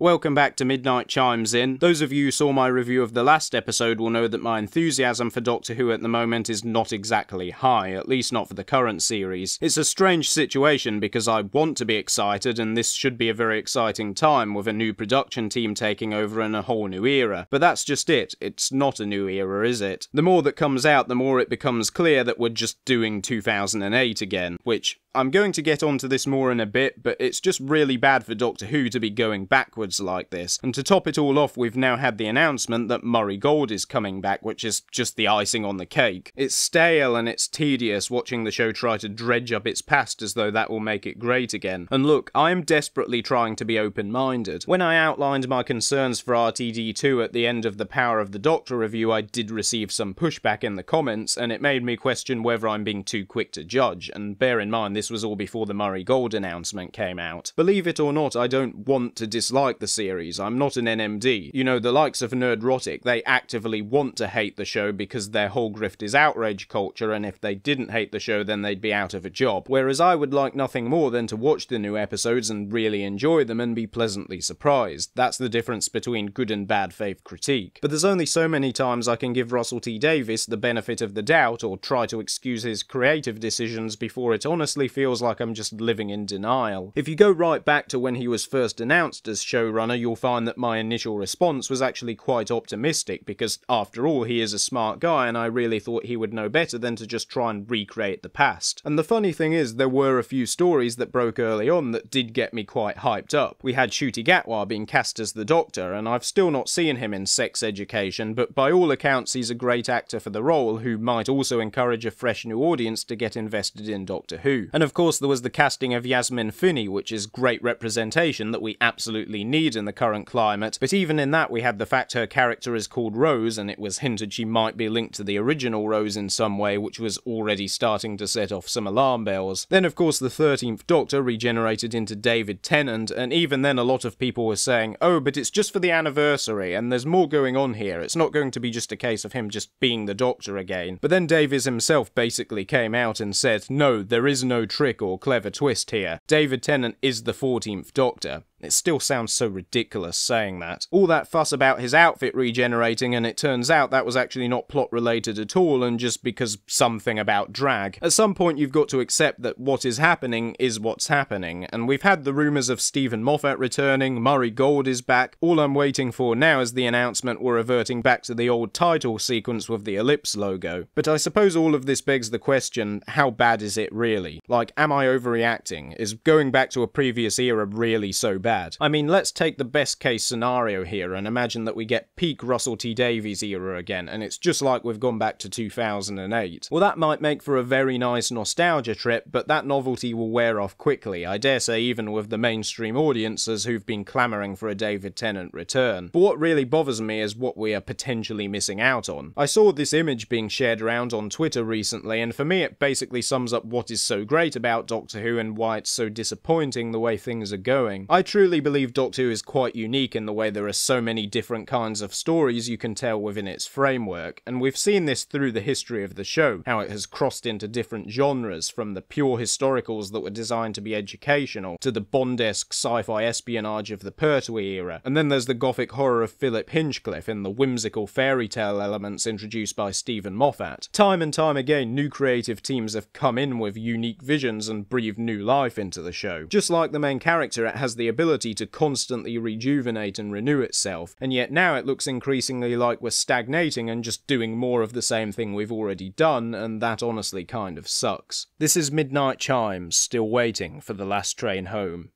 Welcome back to Midnight Chimes In. Those of you who saw my review of the last episode will know that my enthusiasm for Doctor Who at the moment is not exactly high, at least not for the current series. It's a strange situation because I want to be excited, and this should be a very exciting time with a new production team taking over and a whole new era. But that's just it. It's not a new era, is it? The more that comes out, the more it becomes clear that we're just doing 2008 again, which I'm going to get onto this more in a bit, but it's just really bad for Doctor Who to be going backwards like this. And to top it all off, we've now had the announcement that Murray Gold is coming back, which is just the icing on the cake. It's stale and it's tedious watching the show try to dredge up its past as though that will make it great again. And look, I am desperately trying to be open-minded. When I outlined my concerns for RTD2 at the end of the Power of the Doctor review, I did receive some pushback in the comments, and it made me question whether I'm being too quick to judge. And bear in mind, this was all before the Murray Gold announcement came out. Believe it or not, I don't want to dislike the series. I'm not an NMD. You know, the likes of Nerdrotic, they actively want to hate the show because their whole grift is outrage culture, and if they didn't hate the show then they'd be out of a job. Whereas I would like nothing more than to watch the new episodes and really enjoy them and be pleasantly surprised. That's the difference between good and bad faith critique. But there's only so many times I can give Russell T. Davies the benefit of the doubt or try to excuse his creative decisions before it honestly feels like I'm just living in denial. If you go right back to when he was first announced as showrunner, you'll find that my initial response was actually quite optimistic, because after all he is a smart guy, and I really thought he would know better than to just try and recreate the past. And the funny thing is, there were a few stories that broke early on that did get me quite hyped up. We had Ncuti Gatwa being cast as the Doctor, and I've still not seen him in Sex Education, but by all accounts he's a great actor for the role, who might also encourage a fresh new audience to get invested in Doctor Who. And of course there was the casting of Yasmin Finney, which is great representation that we absolutely need in the current climate, but even in that we had the fact her character is called Rose, and it was hinted she might be linked to the original Rose in some way, which was already starting to set off some alarm bells. Then of course the 13th Doctor regenerated into David Tennant, and even then a lot of people were saying, oh, but it's just for the anniversary, and there's more going on here, it's not going to be just a case of him just being the Doctor again. But then Davies himself basically came out and said, no, there is no trick or clever twist here. David Tennant is the 14th Doctor. It still sounds so ridiculous saying that. All that fuss about his outfit regenerating, and it turns out that was actually not plot related at all, and just because something about drag. At some point you've got to accept that what is happening is what's happening, and we've had the rumours of Steven Moffat returning, Murray Gold is back. All I'm waiting for now is the announcement we're reverting back to the old title sequence with the ellipse logo. But I suppose all of this begs the question, how bad is it really? Like, am I overreacting? Is going back to a previous era really so bad? I mean, let's take the best case scenario here and imagine that we get peak Russell T. Davies era again, and it's just like we've gone back to 2008. Well, that might make for a very nice nostalgia trip, but that novelty will wear off quickly, I dare say even with the mainstream audiences who've been clamouring for a David Tennant return. But what really bothers me is what we are potentially missing out on. I saw this image being shared around on Twitter recently, and for me it basically sums up what is so great about Doctor Who and why it's so disappointing the way things are going. I truly believe Doctor Who is quite unique in the way there are so many different kinds of stories you can tell within its framework, and we've seen this through the history of the show, how it has crossed into different genres, from the pure historicals that were designed to be educational, to the Bond-esque sci-fi espionage of the Pertwee era, and then there's the gothic horror of Philip Hinchcliffe and the whimsical fairy tale elements introduced by Steven Moffat. Time and time again, new creative teams have come in with unique visions and breathed new life into the show. Just like the main character, it has the ability to constantly rejuvenate and renew itself, and yet now it looks increasingly like we're stagnating and just doing more of the same thing we've already done, and that honestly kind of sucks. This is Midnight Chimes, still waiting for the last train home.